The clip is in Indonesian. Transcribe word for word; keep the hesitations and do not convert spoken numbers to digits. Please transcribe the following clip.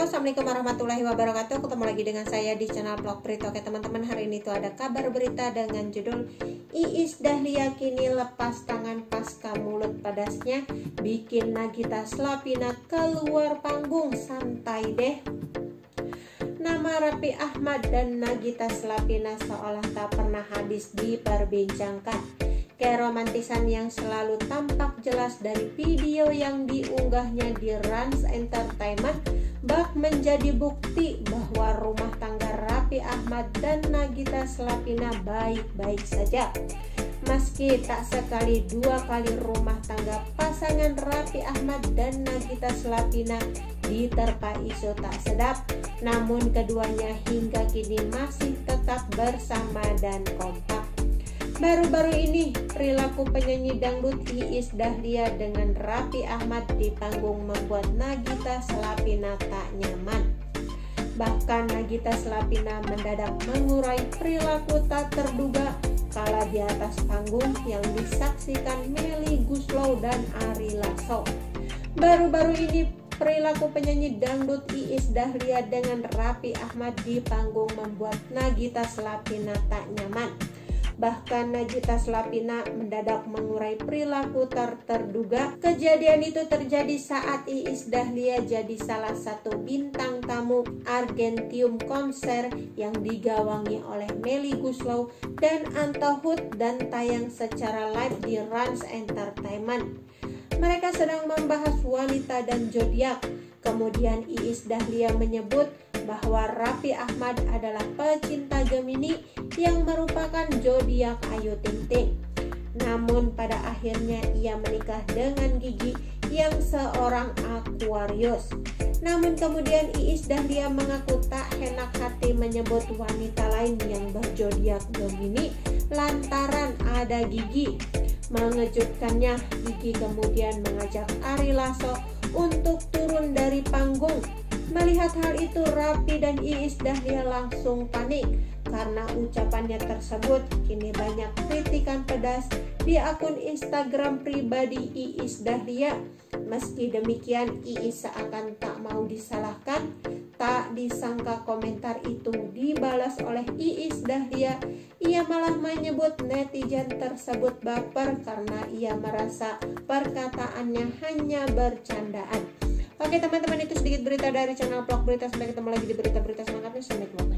Assalamualaikum warahmatullahi wabarakatuh. Ketemu lagi dengan saya di channel Vlog Berita. Oke teman-teman, hari ini tuh ada kabar berita dengan judul Iis Dahlia kini lepas tangan pasca mulut pedasnya bikin Nagita Slavina keluar panggung. Santai deh. Nama Raffi Ahmad dan Nagita Slavina seolah tak pernah habis diperbincangkan. Keromantisan yang selalu tampak jelas dari video yang diunggahnya di Rans Entertainment bak menjadi bukti bahwa rumah tangga Raffi Ahmad dan Nagita Slavina baik-baik saja. Meski tak sekali dua kali rumah tangga pasangan Raffi Ahmad dan Nagita Slavina diterpa isu tak sedap, namun keduanya hingga kini masih tetap bersama dan kompak. Baru-baru ini, perilaku penyanyi dangdut Iis Dahlia dengan Raffi Ahmad di panggung membuat Nagita Slavina tak nyaman. Bahkan Nagita Slavina mendadak mengurai perilaku tak terduga kala di atas panggung yang disaksikan Melly Goeslaw dan Ari Lasso. Baru-baru ini, perilaku penyanyi dangdut Iis Dahlia dengan Raffi Ahmad di panggung membuat Nagita Slavina tak nyaman. Bahkan Nagita Slavina mendadak mengurai perilaku tak terduga. Kejadian itu terjadi saat Iis Dahlia jadi salah satu bintang tamu Argentium konser yang digawangi oleh Melly Goeslaw dan Anto Hood dan tayang secara live di Rans Entertainment. Mereka sedang membahas wanita dan zodiak. Kemudian Iis Dahlia menyebut bahwa Raffi Ahmad adalah pecinta Gemini yang merupakan zodiak Ayu Ting Ting. Namun pada akhirnya ia menikah dengan Gigi yang seorang Aquarius. Namun kemudian Iis Dahlia mengaku tak enak hati menyebut wanita lain yang berzodiak Gemini lantaran ada Gigi. Mengejutkannya, Gigi kemudian mengajak Ari Lasso untuk turun dari panggung. Melihat hal itu, Raffi dan Iis Dahlia langsung panik karena ucapannya tersebut kini banyak kritikan pedas di akun Instagram pribadi Iis Dahlia. Meski demikian, Iis seakan tak mau disalahkan. Tak disangka komentar itu dibalas oleh Iis Dahlia. Ia malah menyebut netizen tersebut baper karena ia merasa perkataannya hanya bercandaan. Oke teman-teman, itu sedikit berita dari channel Vlog Berita. Sampai ketemu lagi di berita-berita selanjutnya. Sampai jumpa.